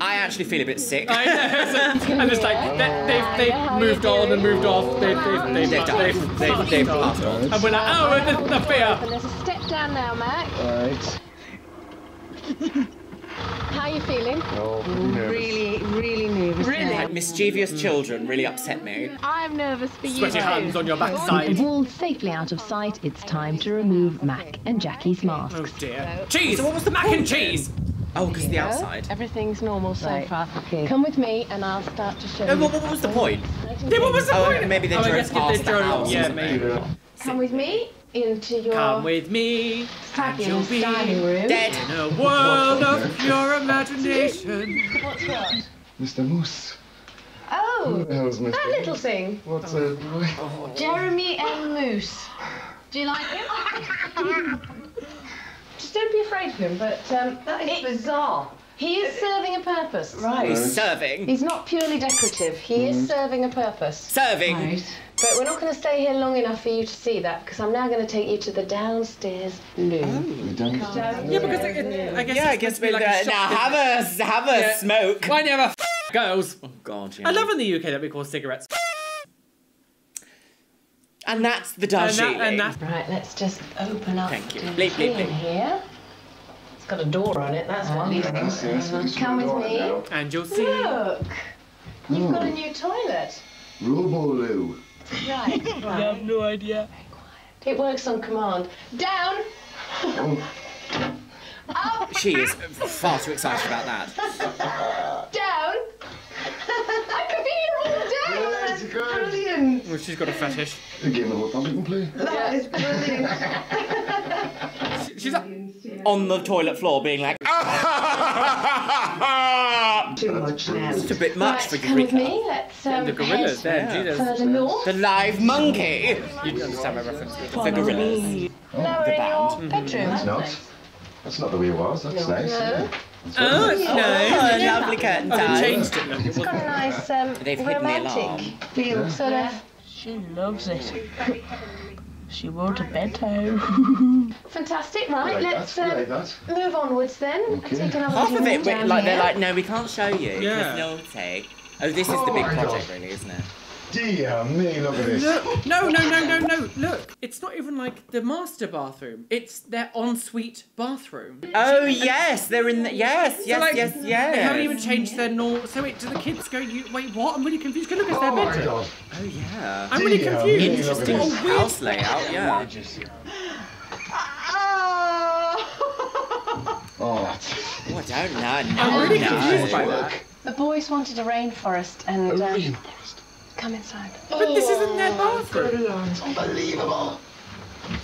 I actually feel a bit sick. I know. So, and it's like they've moved on and moved off. They've passed on. And we're like, oh, the fear. And there's a step down now, Mac. Right. How are you feeling? Oh, nervous. Really, really nervous. Really? Like, mischievous children really upset me. I'm nervous for you. Put your hands on your backside. With the wall safely out of sight, it's time to remove Mac and Jackie's masks. Oh dear. Cheese! So what was the mac and cheese? Oh, because the outside. Everything's normal so far. Okay. Come with me and I'll start to show you. No, what was the point? Yeah, what was the point? Maybe they drove past the house. Yeah, maybe. Come with me into your... Come with me. Fabulous dining room. Dead. In a world of pure imagination. What's what? Mr. Moose. Oh, that little thing. What's it? Oh. Jeremy and Moose. Do you like him? Just don't be afraid of him, but that is bizarre. He is serving a purpose. Right. He's serving. He's not purely decorative. He is serving a purpose. Serving. Right. But we're not going to stay here long enough for you to see that, because I'm now going to take you to the downstairs loo. The downstairs loo. Yeah, because I guess maybe like a have a smoke. Why never girls? Oh God. Yeah. I love in the UK that we call cigarettes. And that's the Darjeeling. Right, let's just open up. Thank you. Bleep, bleep, bleep. Here. It's got a door on it. That's what leaves. Yes, come with me. Now. And you'll see. Look, you've got a new toilet. Robo-loo. Right. I have no idea. Very quiet. It works on command. Down. Up. She is far too excited about that. Down. I could be here all day. Well, that's brilliant. Well, she's got a fetish. A game of what we can play. That is brilliant. She's on the toilet floor being like, too much now. It's a bit much for Eureka. Come with me. Let's, the gorillas there. Jesus. The live monkey. You don't understand my reference. The gorillas. Oh. Now we're in your bedroom. It's not. That's not the way it was. That's nice. No. Oh, it's nice. Lovely curtain time. They changed it. It's got a nice romantic feel, sort of. She loves it. She wrote a bedtime. Fantastic, right? Like let's move onwards then. Okay. Half of it, like they're like, no, we can't show you. Yeah. Naughty. Oh, this is the big project, really, isn't it? Dear me, look at this. Look, no. Look, it's not even like the master bathroom. It's their ensuite bathroom. Oh, yes, they're in the... Yes. They haven't even changed their normal... So wait, do the kids go, wait, what? I'm really confused. Go look at their bedroom. Oh, my God. Oh, yeah. I'm really confused. Interesting house layout, yeah. Oh, I don't know. I'm really confused by that. The boys wanted a rainforest and... rainforest. Come inside. But this isn't their bathroom. It's unbelievable.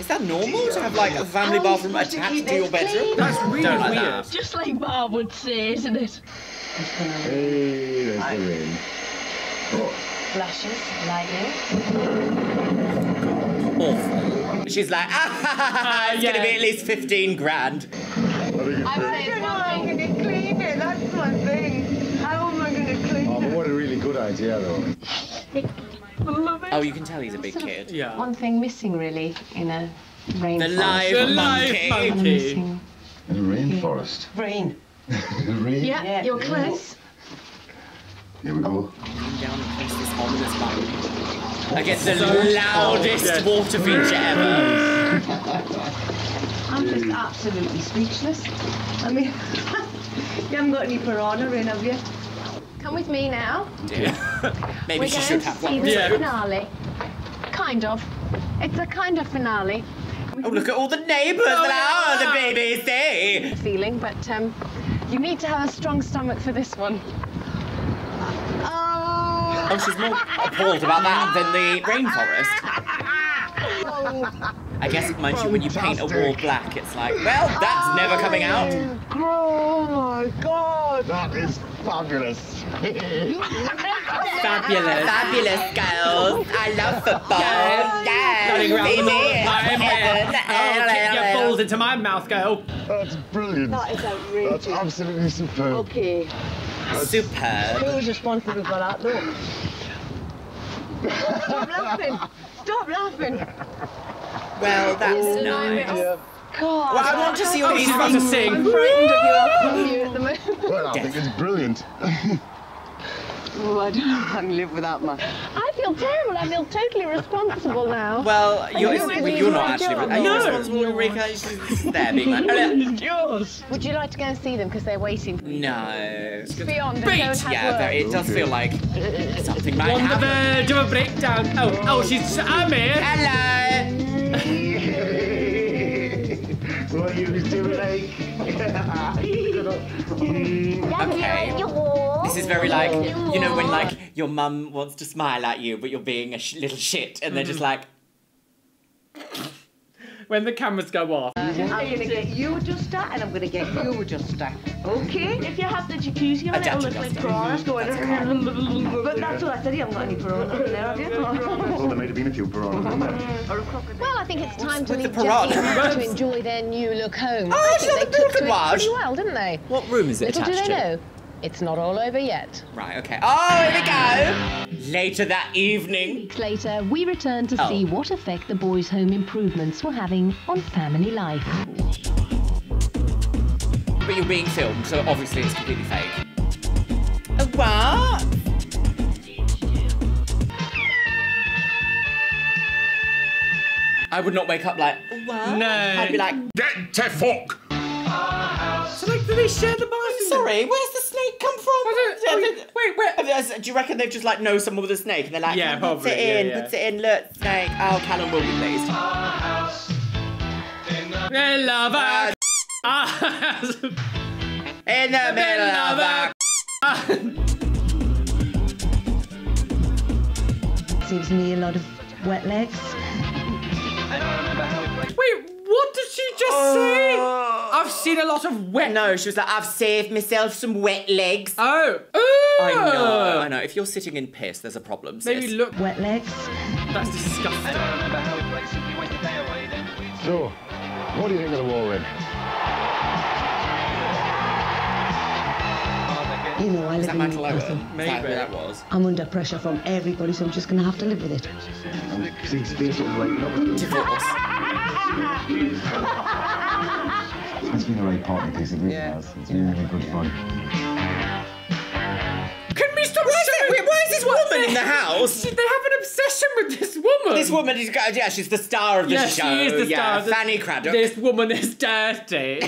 Is that normal to have like a family bathroom attached to your bedroom? That's really weird. Just like Bob would say, isn't it? Hey, there's the rain. Flashes, lightning. Awful. She's like, it's going to be at least 15 grand. I'm saying I'm going to clean it. That's my thing. How am I going to clean it? What a really good idea, though. Oh, you can tell he's a big kid. Yeah. One thing missing, really, in a rainforest. The live monkey. In a rainforest. Rain. Yeah, you're close. Here we go. Lean down and place this ominous button against the loudest water feature ever. I'm just absolutely speechless. I mean, you haven't got any piranha in, have you? Come with me now. Yeah. Maybe she should have one. We're going to see the finale. Kind of. It's a kind of finale. Oh, look at all the neighbours the BBC. Feeling, but you need to have a strong stomach for this one. Oh, she's more appalled about that than the rainforest. I guess, mind you, when you paint a wall black, it's like, well, that's never coming out. Oh, my God. That is... fabulous. Fabulous girls. I love football. Get your balls into my mouth, girl. That's brilliant. That is outrageous. That's absolutely superb. Okay. Superb. Who was responsible for that? Look. Stop laughing. Stop laughing. Well, that's nice. God, well, I want to see what he's about to sing. I'm frightened of you at the moment. Well, I think it's brilliant. Oh, I don't know if I can live without my... I feel terrible. I feel totally responsible now. Well, you're not actually... Are you responsible, Ulrika? She's there being like... It's yours. Would you like to go and see them? Because they're waiting for you. No. It's beyond... Yeah, it does feel like something might happen. On the verge of a breakdown. Oh, she's... I'm here. Hello. What you do, like? Okay. This is very like, you know, when like your mum wants to smile at you, but you're being a little shit, and they're just like. When the cameras go off. I'm going to get you duster and I'm going to get you duster. Okay? If you have the jacuzzi on, it'll look like grass going... But that's all I said, you haven't got any piranhas in there, have you? Well, there might have been a few piranhas in there. Well, I think it's time to leave Jackie and Matt to enjoy their new look home. Oh, it's not the building was. Pretty well, didn't they? What room is it attached to? Little do they know. It's not all over yet. Right, okay. Oh, here we go! Later that evening. Weeks later, we return to see what effect the boys' home improvements were having on family life. But you're being filmed, so obviously it's completely fake. What? I would not wake up like, what? No. I'd be like, get to fuck! So, like, do they share the bathroom? Sorry, where's the snake come from? Wait, where? Do you reckon they've just, like, know someone with a snake? And they're like, yeah, probably. Puts it in, look, snake. Oh, Callum will be pleased. In love in the middle of our... Seems to me a lot of wet legs. Wait, what did she just say? I've seen a lot of wet. No, she was like, I've saved myself some wet legs. Oh. Ooh. I know. If you're sitting in piss, there's a problem, sis. Maybe look. Wet legs. That's disgusting. So, what do you think of the wall then? You know, I live in Michael Owen? Maybe that was. I'm under pressure from everybody, so I'm just going to have to live with it. I'm seeing space on like divorce. It's been a right party piece of it. Yeah. It's been really good fun. Can we stop showing? Why is this woman in the house? They have an obsession with this woman. This woman is, yeah, she's the star of the show. She is the star of the... Fanny Craddock. This woman is dirty.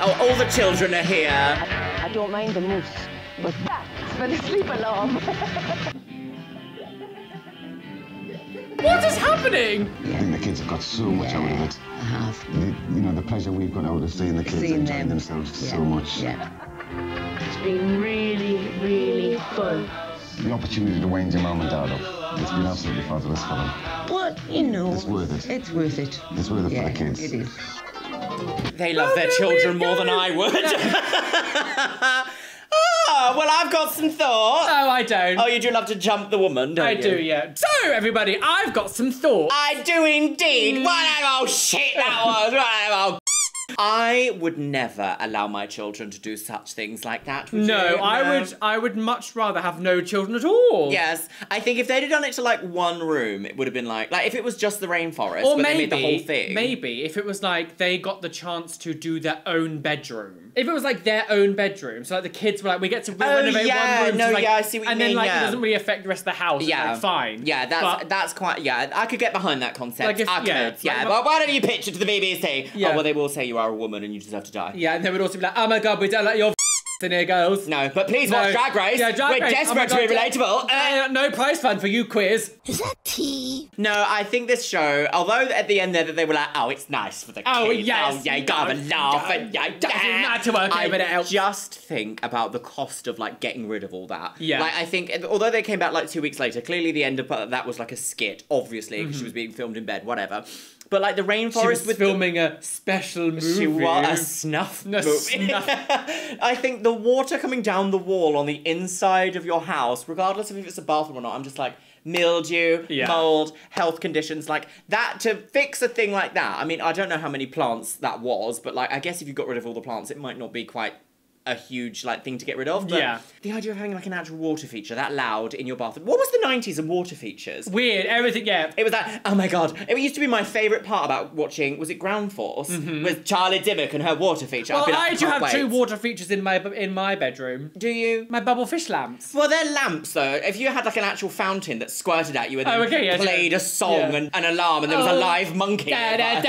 Oh, all the children are here. I don't mind the moose, but that's for the sleep alarm. What is happening? I think the kids have got so much out of it. I have. You know, the pleasure we've got out of seeing the kids enjoying themselves so much. Yeah. It's been really, really fun. The opportunity to wind your mum and dad up. It's been absolutely fabulous for them. But, you know... It's worth it. It's worth it. It's worth it for the kids. It is. They love their children more than I would. Oh, well, I've got some thoughts. Oh, I don't. Oh, you do love to jump the woman, don't you? I do, yeah. So, everybody, I've got some thoughts. I do indeed. What old shit that was. What old... I would never allow my children to do such things like that, would you? No, I would much rather have no children at all. Yes. I think if they'd have done it to, like, one room, it would have been like if it was just the rainforest, or but maybe, they made the whole thing. Maybe if it was, like, they got the chance to do their own bedroom. If it was, like, their own bedroom, so, like, the kids were like, we get to renovate one room. No, so, like, yeah, I see what you mean, and then, like, it doesn't really affect the rest of the house. Yeah. Like, fine. Yeah, that's quite... Yeah, I could get behind that concept. Like if, but why don't you pitch it to the BBC? Yeah. Oh, well, they will say you are a woman and you deserve to die. Yeah, and they would also be like, oh my God, we don't like your in here, girls. No, but please watch Drag Race. Yeah, Drag Race. We're desperate to be relatable. No prize fund for you, queers. Is that tea? No, I think this show, although at the end there they were like, oh, it's nice for the kids. Oh, yes. Oh, yeah, you gotta laugh and I just think about the cost of, like, getting rid of all that. Yeah. Like, I think, although they came back, like, 2 weeks later, clearly the end of that was, like, a skit, obviously, because she was being filmed in bed, whatever. But, like, the rainforest was filming a special movie. She was a snuff movie. I think the water coming down the wall on the inside of your house, regardless of if it's a bathroom or not, I'm just like, mildew, mold, health conditions, like, that, to fix a thing like that. I mean, I don't know how many plants that was, but, like, I guess if you got rid of all the plants, it might not be quite a huge, like, thing to get rid of. But the idea of having, like, an actual water feature that loud in your bathroom. What was the 90s and water features? Weird, everything, yeah. It was like, oh my God. It used to be my favourite part about watching, was it Ground Force? With Charlie Dimmock and her water feature. Well, like, I do have two water features in my bedroom. Do you? My bubble fish lamps. Well, they're lamps, though. If you had, like, an actual fountain that squirted at you and then played a song and an alarm and there was a live monkey. Get up!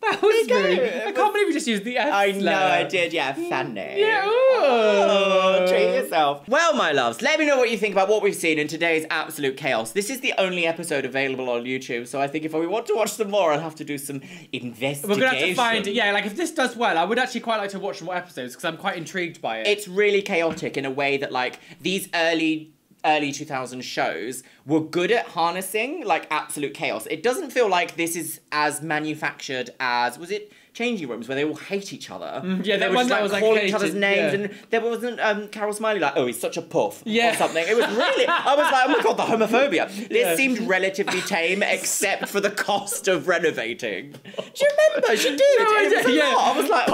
That was rude. I can't believe you just used the F. I know, I did, yeah, Fanny. Yeah, ooh. Oh, treat yourself. Well, my loves, let me know what you think about what we've seen in today's absolute chaos. This is the only episode available on YouTube, so I think if we want to watch some more, I'll have to do some investigation. We're gonna have to find it. Yeah, like if this does well, I would actually quite like to watch more episodes because I'm quite intrigued by it. It's really chaotic in a way that like these early 2000s shows were good at harnessing like absolute chaos. It doesn't feel like this is as manufactured as, was it Changing Rooms, where they all hate each other? Yeah, they were just like calling each other's names, yeah. And there wasn't Carol Smiley like, oh, he's such a puff, yeah, or something. It was really, I was like, oh my God, the homophobia. This seemed relatively tame except for the cost of renovating. Do you remember? She did. No, it was a lot. I was like,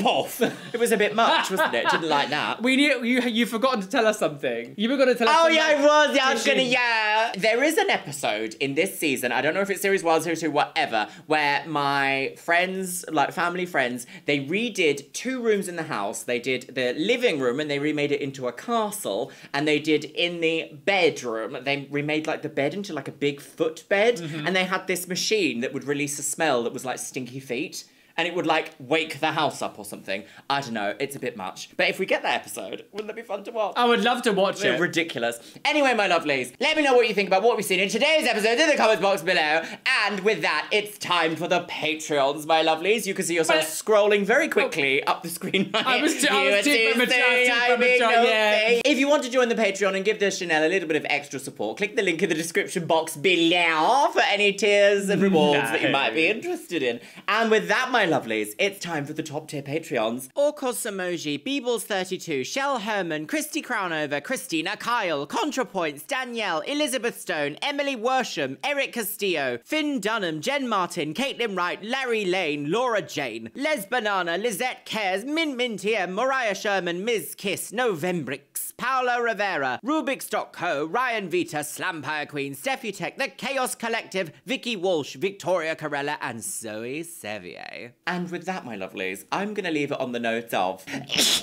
puff. It was a bit much, wasn't it? Didn't like that. We need, you've forgotten to tell us something. You were going to tell us something. Oh, yeah, I was. Yeah, I was going to, yeah. There is an episode in this season, I don't know if it's series one, series two, whatever, where my friends, like family friends, they redid two rooms in the house. They did the living room and they remade it into a castle, and they did in the bedroom, they remade like the bed into like a big foot bed, and they had this machine that would release a smell that was like stinky feet, and it would like wake the house up or something. I don't know, it's a bit much. But if we get that episode, wouldn't that be fun to watch? I would love to watch it. Ridiculous. Anyway, my lovelies, let me know what you think about what we've seen in today's episode in the comments box below. And with that, it's time for the Patreons, my lovelies. You can see yourself scrolling very quickly up the screen. If you want to join the Patreon and give the Chanel a little bit of extra support, click the link in the description box below for any tiers and rewards that you might be interested in. And with that, my lovelies, it's time for the top tier Patreons. Orcos Emoji, Beebles32, Shell Herman, Christy Crownover, Christina Kyle, ContraPoints, Danielle, Elizabeth Stone, Emily Worsham, Eric Castillo, Finn Dunham, Jen Martin, Caitlin Wright, Larry Lane, Laura Jane, Les Banana, Lizette Cares, Min Min TM, Mariah Sherman, Ms. Kiss, Novembrix, Paola Rivera, Rubix.co, Ryan Vita, Slampire Queen, Steffi Tech, The Chaos Collective, Vicky Walsh, Victoria Corella, and Zoe Sevier. And with that, my lovelies, I'm going to leave it on the note of...